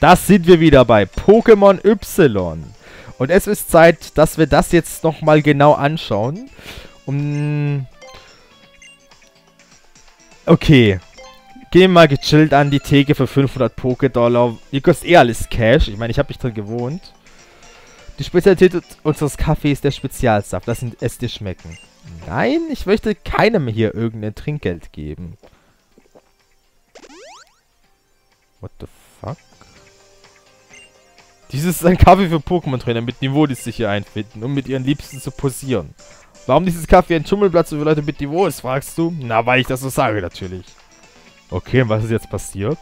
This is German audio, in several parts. Das sind wir wieder bei Pokémon Y. Und es ist Zeit, dass wir das jetzt nochmal genau anschauen. Okay. Gehen wir mal gechillt an die Theke für 500 Poké-Dollar. Ihr kostet eh alles Cash. Ich meine, ich habe mich dran gewohnt. Die Spezialität unseres Kaffees ist der Spezialsaft. Lass es dir schmecken. Nein, ich möchte keinem hier irgendein Trinkgeld geben. What the fuck? Dies ist ein Kaffee für Pokémon-Trainer mit Niveau, die sich hier einfinden, um mit ihren Liebsten zu posieren. Warum dieses Kaffee ein Schummelplatz für Leute mit Niveau ist, fragst du? Na, weil ich das so sage, natürlich. Okay, und was ist jetzt passiert?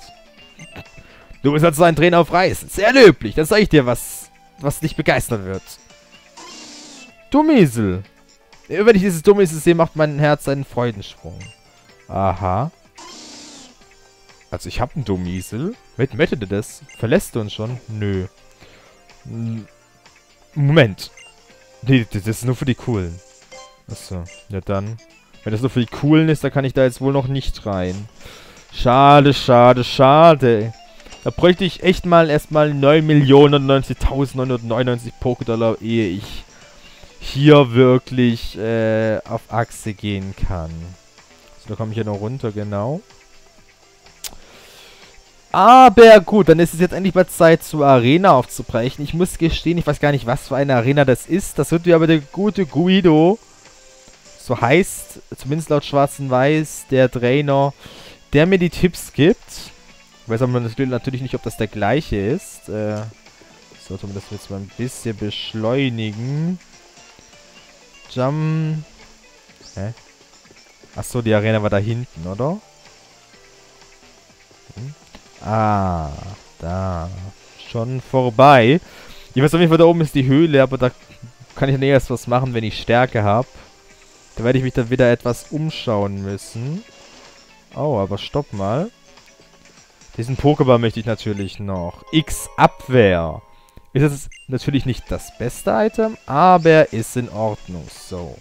Du bist also ein Trainer auf Reisen. Sehr löblich, dann sage ich dir was, was dich begeistern wird. Dummiesel. Wenn ich dieses Dummiesel sehe, macht mein Herz einen Freudensprung. Aha. Also ich habe einen Dummiesel. Wer möchte das? Verlässt du uns schon? Nö. Moment. Nee, das ist nur für die Coolen. Achso, ja dann. Wenn das nur für die Coolen ist, dann kann ich da jetzt wohl noch nicht rein. Schade, schade, schade. Da bräuchte ich echt mal erstmal 9.090.999 Poké-Dollar, ehe ich hier wirklich auf Achse gehen kann. So, da komme ich ja noch runter, genau. Aber gut, dann ist es jetzt endlich mal Zeit, zur Arena aufzubrechen. Ich muss gestehen, ich weiß gar nicht, was für eine Arena das ist. Das wird mir aber der gute Guido, so heißt, zumindest laut Schwarz und Weiß, der Trainer, der mir die Tipps gibt. Ich weiß aber natürlich nicht, ob das der gleiche ist. Sollte man das jetzt mal ein bisschen beschleunigen. Jump. Hä? Achso, die Arena war da hinten, oder? Hm. Ah, da. Schon vorbei. Ich weiß auf jeden Fall, da oben ist die Höhle, aber da kann ich dann erst was machen, wenn ich Stärke habe. Da werde ich mich dann wieder etwas umschauen müssen. Oh, aber stopp mal. Diesen Pokéball möchte ich natürlich noch. X-Abwehr. Ist das natürlich nicht das beste Item, aber ist in Ordnung. So.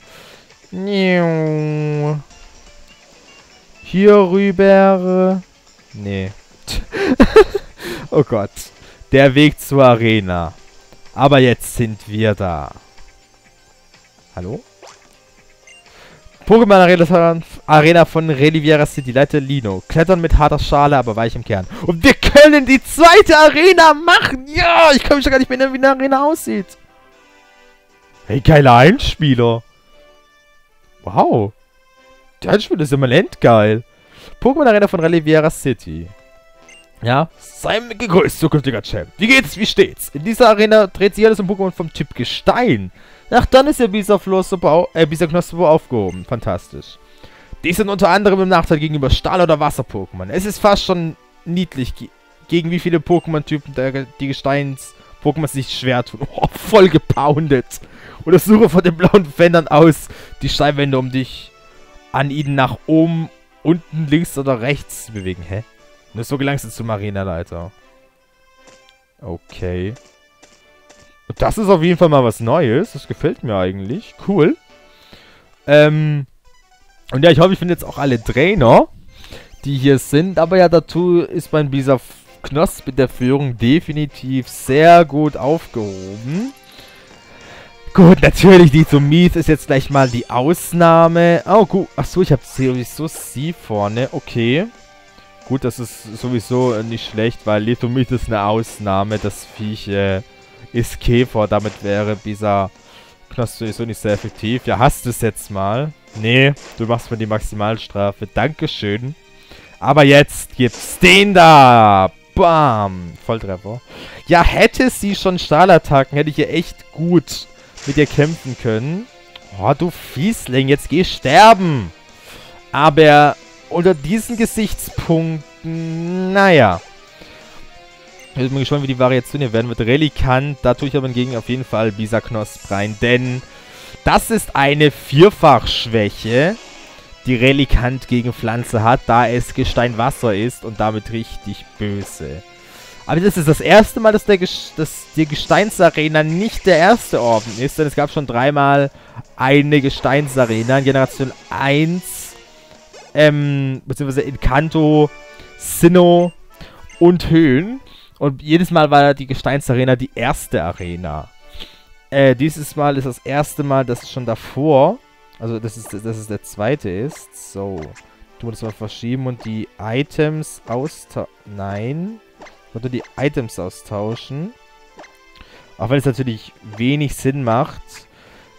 Hier rüber. Nee. Oh Gott. Der Weg zur Arena. Aber jetzt sind wir da. Hallo? Pokémon Arena von Relievera City. Leiter Lino. Klettern mit harter Schale, aber weich im Kern. Und wir können die zweite Arena machen. Ja, ich kann mich schon gar nicht mehr erinnern, wie eine Arena aussieht. Hey, geiler Einspieler. Wow. Der Einspieler ist immer endgeil. Pokémon Arena von Relievera City. Ja, Simon gegrüßt, zukünftiger Champ. Wie geht's, wie steht's? In dieser Arena dreht sich alles um Pokémon vom Typ Gestein. Ach, dann ist der Bisaflor Bisa Knosp aufgehoben. Fantastisch. Die sind unter anderem im Nachteil gegenüber Stahl- oder Wasser-Pokémon. Es ist fast schon niedlich, gegen wie viele Pokémon-Typen die Gesteins-Pokémon sich schwer tun. Oh, voll gepoundet. Oder suche von den blauen Fändern aus die Steinwände, um dich an ihnen nach oben, unten, links oder rechts zu bewegen. Hä? Nur so gelangst du zu Marina-Leiter. Okay. Das ist auf jeden Fall mal was Neues. Das gefällt mir eigentlich. Cool. Und ja, ich hoffe, ich finde jetzt auch alle Trainer, die hier sind. Aber ja, dazu ist mein Bisa Knosp mit der Führung definitiv sehr gut aufgehoben. Gut, natürlich, die zu Mieth ist jetzt gleich mal die Ausnahme. Oh, gut. Achso, ich habe sowieso sie vorne. Okay. Gut, das ist sowieso nicht schlecht, weil Lithomit ist eine Ausnahme. Das Viech ist Käfer. Damit wäre Bisa Knosp sowieso nicht sehr effektiv. Ja, hast du es jetzt mal? Nee, du machst mir die Maximalstrafe. Dankeschön. Aber jetzt gibt's den da. Bam. Volltreffer. Ja, hätte sie schon Stahlattacken, hätte ich hier echt gut mit ihr kämpfen können. Oh, du Fiesling, jetzt geh sterben. Aber unter diesen Gesichtspunkten, naja. Ich bin mal gespannt, wie die Variation hier werden wird. Relikant, da tue ich aber hingegen auf jeden Fall Bisa Knosp rein, denn das ist eine Vierfachschwäche, die Relikant gegen Pflanze hat, da es Gestein-Wasser ist und damit richtig böse. Aber das ist das erste Mal, dass die Gesteinsarena nicht der erste Orden ist, denn es gab schon dreimal eine Gesteinsarena in Generation 1. Beziehungsweise Encanto, Sinnoh und Höhen. Und jedes Mal war die Gesteinsarena die erste Arena. Dieses Mal ist das erste Mal, dass schon davor, also dass es der zweite ist. So, tun wir das mal verschieben und die Items austauschen. Nein, sondern die Items austauschen. Auch wenn es natürlich wenig Sinn macht,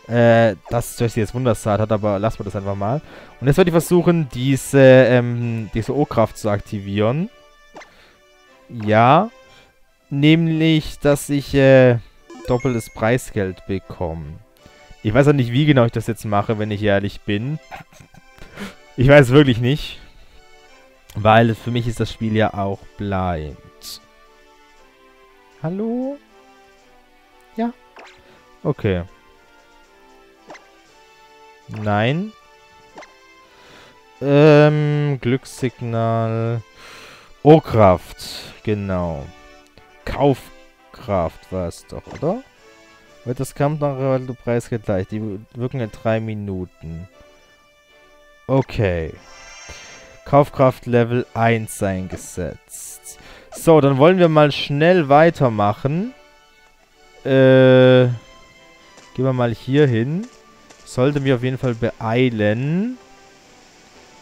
dass Jesse jetzt Wundersaat hat, aber lassen wir das einfach mal. Und jetzt werde ich versuchen, diese O-Kraft zu aktivieren. Ja, nämlich, dass ich doppeltes Preisgeld bekomme. Ich weiß auch nicht, wie genau ich das jetzt mache, wenn ich ehrlich bin. Ich weiß wirklich nicht, weil für mich ist das Spiel ja auch blind. Hallo? Ja. Okay. Nein. Glückssignal. O-Kraft. Genau. Kaufkraft war es doch, oder? Wird das Kampf nach dem Preis gleich. Die wirken in 3 Minuten. Okay. Kaufkraft Level 1 eingesetzt. So, dann wollen wir mal schnell weitermachen. Gehen wir mal hier hin. Sollte mich auf jeden Fall beeilen.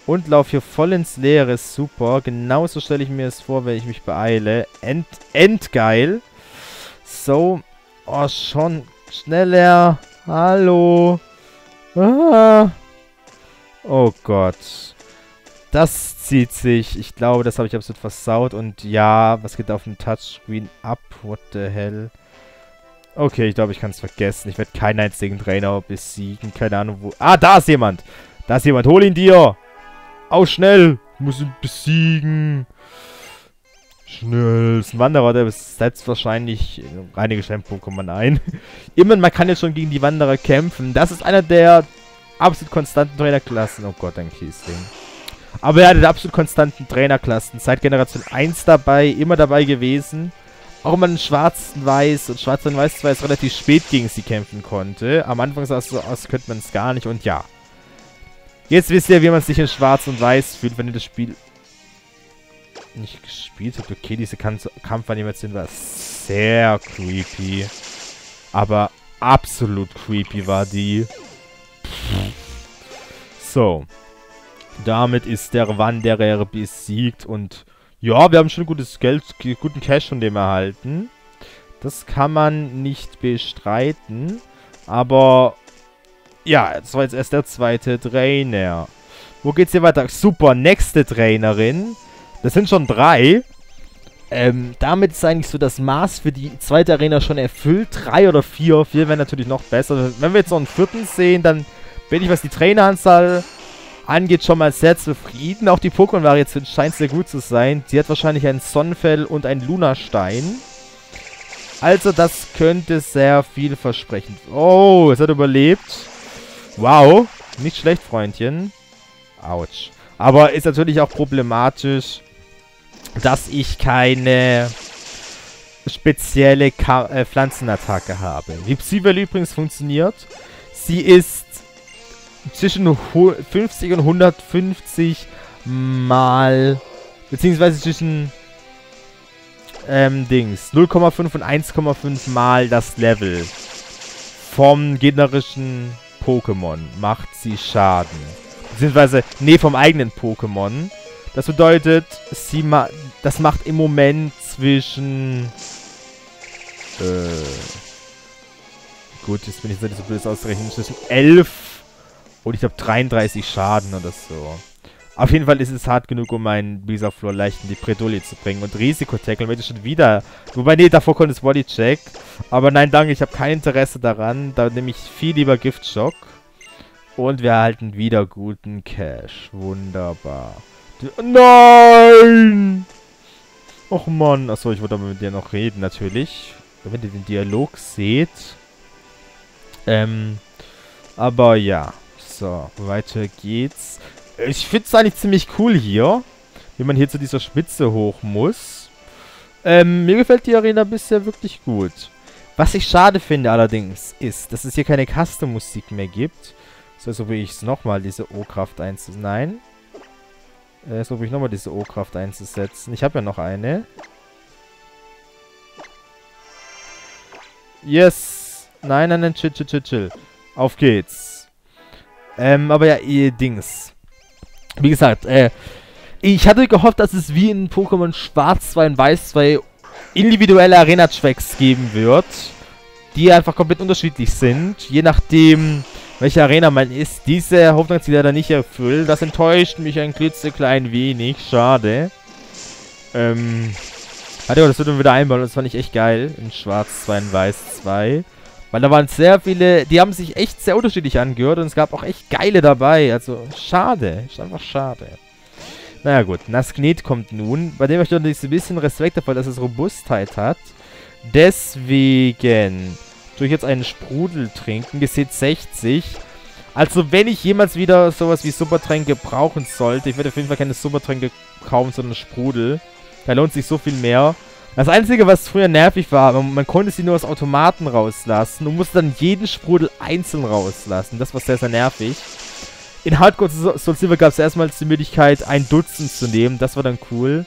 Und lauf hier voll ins Leere. Super. Genauso stelle ich mir es vor, wenn ich mich beeile. Endgeil. So. Oh, schon. Schneller. Hallo. Ah. Oh Gott. Das zieht sich. Ich glaube, das habe ich absolut versaut. Und ja, was geht auf dem Touchscreen ab? What the hell? Okay, ich glaube, ich kann es vergessen. Ich werde keinen einzigen Trainer besiegen. Keine Ahnung, wo... Ah, da ist jemand! Da ist jemand. Hol ihn dir! Au, schnell! Ich muss ihn besiegen! Schnell! Das ist ein Wanderer, der setzt wahrscheinlich einige Pokémon ein. Immerhin, man kann jetzt schon gegen die Wanderer kämpfen. Das ist einer der absolut konstanten Trainerklassen. Oh Gott, ein Kiesling. Aber er hat die absolut konstanten Trainerklassen. Seit Generation 1 dabei, immer dabei gewesen. Auch immer in Schwarz und Weiß. Und Schwarz und Weiß 2 ist relativ spät, gegen sie kämpfen konnte. Am Anfang sah es so aus, könnte man es gar nicht. Und ja. Jetzt wisst ihr, wie man sich in Schwarz und Weiß fühlt, wenn ihr das Spiel nicht gespielt habt. Okay, diese Kampfanimation war sehr creepy. Aber absolut creepy war die. So. Damit ist der Wanderer besiegt und... Ja, wir haben schon gutes Geld, guten Cash von dem erhalten. Das kann man nicht bestreiten. Aber, ja, das war jetzt erst der zweite Trainer. Wo geht's hier weiter? Super, nächste Trainerin. Das sind schon 3. Damit ist eigentlich so das Maß für die zweite Arena schon erfüllt. 3 oder 4. 4 wäre natürlich noch besser. Wenn wir jetzt noch einen 4. sehen, dann bin ich, was die Traineranzahl angeht, schon mal sehr zufrieden. Auch die Pokémon-Variation scheint sehr gut zu sein. Sie hat wahrscheinlich ein Sonnenfell und einen Lunastein. Also das könnte sehr vielversprechend. Oh, es hat überlebt. Wow. Nicht schlecht, Freundchen. Autsch. Aber ist natürlich auch problematisch, dass ich keine spezielle Pflanzenattacke habe. Die Psybel übrigens funktioniert. Sie ist zwischen 50 und 150 mal, beziehungsweise zwischen 0,5 und 1,5 mal das Level vom gegnerischen Pokémon macht sie Schaden. Beziehungsweise, nee, vom eigenen Pokémon. Das bedeutet, das macht im Moment zwischen gut, jetzt bin ich nicht so blöd auszurechnen, zwischen 11 und ich glaube 33 Schaden oder so. Auf jeden Fall ist es hart genug, um meinen Bisaflor leicht in die Bredouille zu bringen. Und Risiko-Tackle möchte schon wieder... Wobei, nee, davor konnte es Bodycheck. Aber nein, danke, ich habe kein Interesse daran. Da nehme ich viel lieber Giftschock. Und wir erhalten wieder guten Cash. Wunderbar. Nein! Och Mann. Achso, ich wollte aber mit dir noch reden, natürlich. Wenn ihr den Dialog seht. Aber ja. So, weiter geht's. Ich finde es eigentlich ziemlich cool hier, wie man hier zu dieser Spitze hoch muss. Mir gefällt die Arena bisher wirklich gut. Was ich schade finde allerdings ist, dass es hier keine Custom-Musik mehr gibt. So probiere ich es nochmal, diese O-Kraft einzusetzen. Nein. So probiere ich nochmal, diese O-Kraft einzusetzen. Ich habe ja noch eine. Yes. Nein, nein, nein, chill, chill, chill, chill. Auf geht's. Aber ja, ihr Dings. Wie gesagt, ich hatte gehofft, dass es wie in Pokémon Schwarz 2 und Weiß 2 individuelle Arena-Tracks geben wird, die einfach komplett unterschiedlich sind, je nachdem, welche Arena man ist. Diese Hoffnung hat sie leider nicht erfüllt. Das enttäuscht mich ein klitzeklein wenig. Schade. Warte, das wird dann wieder einbauen. Das fand ich echt geil. In Schwarz 2 und Weiß 2. Weil da waren sehr viele, die haben sich echt sehr unterschiedlich angehört und es gab auch echt geile dabei. Also, schade. Ist einfach schade. Naja gut, Nasknet kommt nun. Bei dem ich doch ein bisschen Respekt habe, dass es Robustheit hat. Deswegen tue ich jetzt einen Sprudel trinken. Ihr seht 60. Also wenn ich jemals wieder sowas wie Supertränke brauchen sollte, ich werde auf jeden Fall keine Supertränke kaufen, sondern Sprudel. Da lohnt sich so viel mehr. Das Einzige, was früher nervig war, man konnte sie nur aus Automaten rauslassen und musste dann jeden Sprudel einzeln rauslassen. Das war sehr, sehr nervig. In Hardcore Soul Silver gab es erstmals die Möglichkeit, 1 Dutzend zu nehmen. Das war dann cool.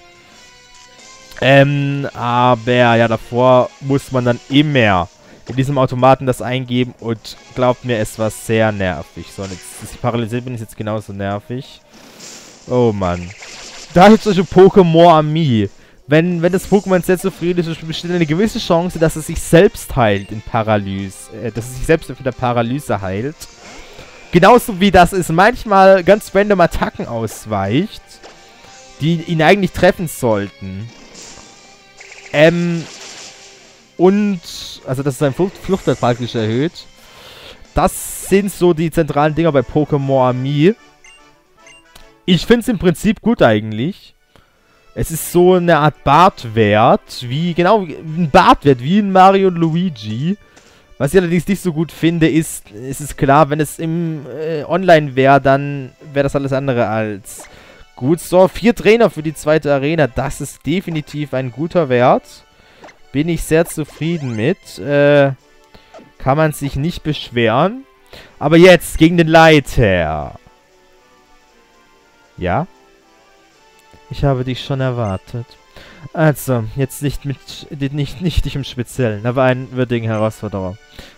Aber ja, davor muss man dann immer in diesem Automaten das eingeben und glaubt mir, es war sehr nervig. So, und jetzt paralysiert bin ich jetzt genauso nervig. Oh Mann. Da gibt es solche Pokémon-Ami. Wenn das Pokémon sehr zufrieden ist, besteht eine gewisse Chance, dass es sich selbst heilt in Paralyse. Dass es sich selbst in der Paralyse heilt. Genauso wie das es manchmal ganz random Attacken ausweicht, die ihn eigentlich treffen sollten. Und, also das ist sein Fluchtwert praktisch erhöht. Das sind so die zentralen Dinger bei Pokémon Ami. Ich finde es im Prinzip gut eigentlich. Es ist so eine Art Bartwert, wie, genau, ein Bartwert, wie in Mario und Luigi. Was ich allerdings nicht so gut finde, ist, es ist klar, wenn es im Online wäre, dann wäre das alles andere als gut. So, 4 Trainer für die zweite Arena, das ist definitiv ein guter Wert. Bin ich sehr zufrieden mit. Kann man sich nicht beschweren. Aber jetzt gegen den Leiter. Ja? Ich habe dich schon erwartet. Also, jetzt nicht dich im Speziellen, aber einen würdigen Herausforderer.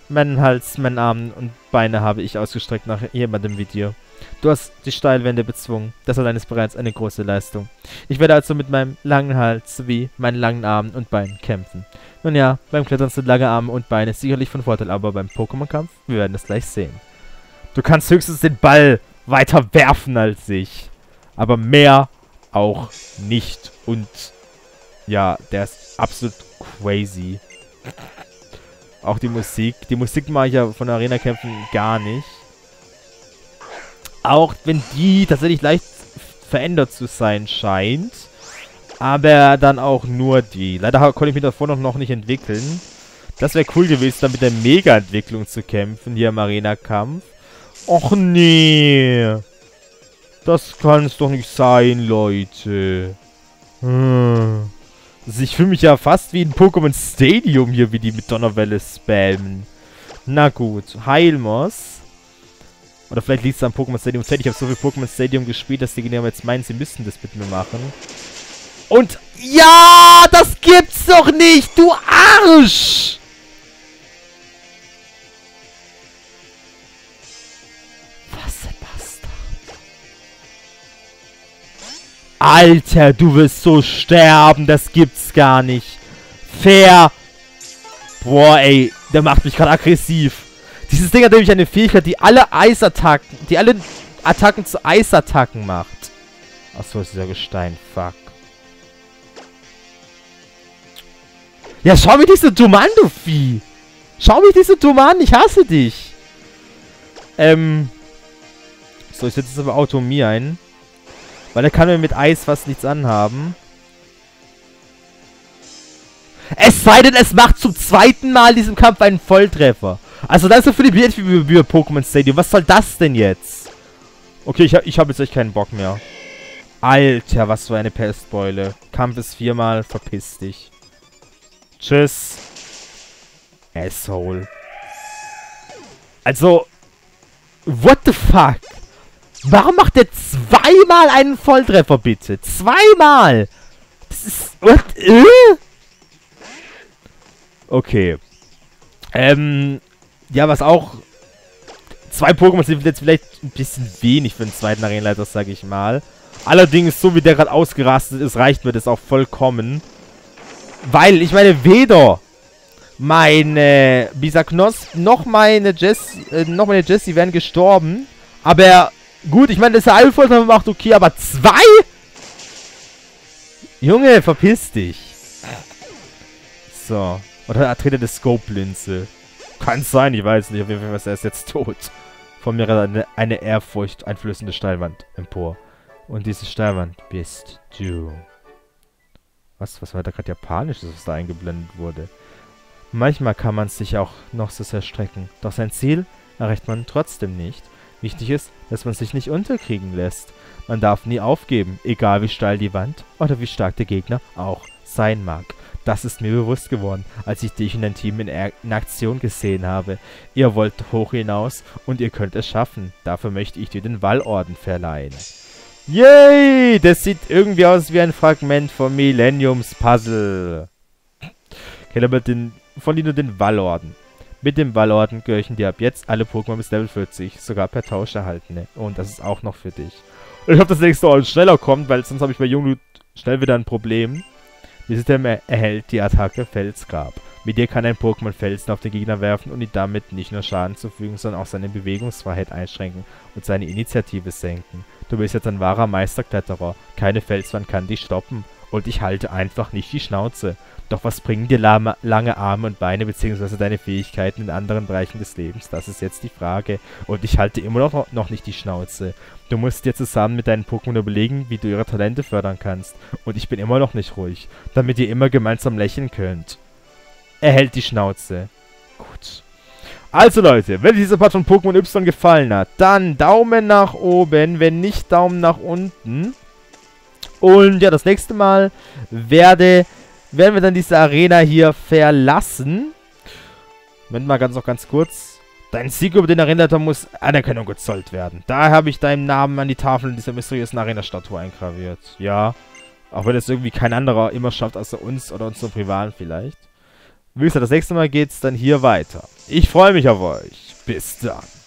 Meinen Hals, meinen Arm und Beine habe ich ausgestreckt nach jemandem wie dir. Du hast die Steilwände bezwungen. Das allein ist bereits eine große Leistung. Ich werde also mit meinem langen Hals sowie meinen langen Armen und Beinen kämpfen. Nun ja, beim Klettern sind lange Arme und Beine sicherlich von Vorteil, aber beim Pokémon-Kampf, wir werden das gleich sehen. Du kannst höchstens den Ball weiter werfen als ich. Aber mehr auch nicht. Und ja, der ist absolut crazy. Auch die Musik. Die Musik mache ich ja von Arena-Kämpfen gar nicht. Auch wenn die tatsächlich leicht verändert zu sein scheint. Aber dann auch nur die. Leider konnte ich mich davor noch nicht entwickeln. Das wäre cool gewesen, dann mit der Mega-Entwicklung zu kämpfen, hier im Arena-Kampf. Och nee. Das kann es doch nicht sein, Leute. Also ich fühle mich ja fast wie in Pokémon Stadium hier, wie die mit Donnerwelle spammen. Na gut, Heilmos. Oder vielleicht liegt es am Pokémon Stadium. Ich habe so viel Pokémon Stadium gespielt, dass die Gegner jetzt meinen, sie müssen das mit mir machen. Und ja, das gibt's doch nicht, du Arsch! Was ein Bastard. Alter, du wirst so sterben, das gibt's gar nicht. Fair. Boah, ey, der macht mich gerade aggressiv. Dieses Ding hat nämlich eine Fähigkeit, die alle Attacken zu Eisattacken macht. Achso, ist dieser Gestein. Fuck. Ja, schau mich nicht so dumm an, du Vieh. Schau mich nicht so dumm an, ich hasse dich. So, ich setze jetzt aber Automi ein. Weil er kann mir mit Eis fast nichts anhaben. Es sei denn, es macht zum zweiten Mal in diesem Kampf einen Volltreffer. Also das ist doch für die Pokémon Stadium. Was soll das denn jetzt? Okay, ich hab jetzt echt keinen Bock mehr. Alter, was für eine Pestbeule. Kampf ist 4-mal, verpiss dich. Tschüss. Asshole. Also, what the fuck? Warum macht der 2-mal einen Volltreffer, bitte? 2-mal! Das ist... What? Okay. Ja, was auch... Zwei Pokémon sind jetzt vielleicht ein bisschen wenig für den zweiten Arenaleiter, sage ich mal. Allerdings, so wie der gerade ausgerastet ist, reicht mir das auch vollkommen. Weil, ich meine, weder meine Bisa Knosp noch meine Jessie wären gestorben. Aber gut, ich meine, das ist ja alles voll gemacht, okay, aber zwei? Junge, verpiss dich. So. Oder tritt er das Scope-Linzel? Kann sein, ich weiß nicht. Auf jeden Fall ist er jetzt tot. Von mir eine Ehrfurcht einflößende Steilwand empor. Und diese Steilwand bist du. Was war da gerade Japanisch, was da eingeblendet wurde? Manchmal kann man es sich auch noch so sehr strecken. Doch sein Ziel erreicht man trotzdem nicht. Wichtig ist, dass man sich nicht unterkriegen lässt. Man darf nie aufgeben, egal wie steil die Wand oder wie stark der Gegner auch sein mag. Das ist mir bewusst geworden, als ich dich und dein Team in Aktion gesehen habe. Ihr wollt hoch hinaus und ihr könnt es schaffen. Dafür möchte ich dir den Wallorden verleihen. Yay! Das sieht irgendwie aus wie ein Fragment vom Millennium's Puzzle. Kennt aber von Lino den Wallorden. Mit dem Wallorden gehören dir ab jetzt alle Pokémon bis Level 40, sogar per Tausch erhaltene. Und das ist auch noch für dich. Und ich hoffe, dass das nächste Mal schneller kommt, weil sonst habe ich bei Junglu schnell wieder ein Problem. Dieses Thema erhält die Attacke Felsgrab. Mit dir kann ein Pokémon Felsen auf den Gegner werfen und ihn damit nicht nur Schaden zufügen, sondern auch seine Bewegungsfreiheit einschränken und seine Initiative senken. Du bist jetzt ein wahrer Meisterkletterer. Keine Felswand kann dich stoppen. Und ich halte einfach nicht die Schnauze. Doch was bringen dir lange Arme und Beine bzw. deine Fähigkeiten in anderen Bereichen des Lebens? Das ist jetzt die Frage. Und ich halte immer noch nicht die Schnauze. Du musst dir zusammen mit deinen Pokémon überlegen, wie du ihre Talente fördern kannst. Und ich bin immer noch nicht ruhig, damit ihr immer gemeinsam lächeln könnt. Er hält die Schnauze. Gut. Also Leute, wenn euch dieser Part von Pokémon Y gefallen hat, dann Daumen nach oben, wenn nicht Daumen nach unten. Und ja, das nächste Mal werden wir dann diese Arena hier verlassen. Moment mal, ganz kurz. Dein Sieg über den Arenaleiter muss Anerkennung gezollt werden. Daher habe ich deinen Namen an die Tafel dieser mysteriösen Arena-Statue eingraviert. Ja, auch wenn es irgendwie kein anderer immer schafft, außer uns oder unseren Privaten vielleicht. Wie gesagt, das nächste Mal geht's dann hier weiter. Ich freue mich auf euch. Bis dann.